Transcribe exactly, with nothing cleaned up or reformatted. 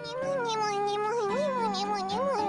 にむにむにむにむにむにむ。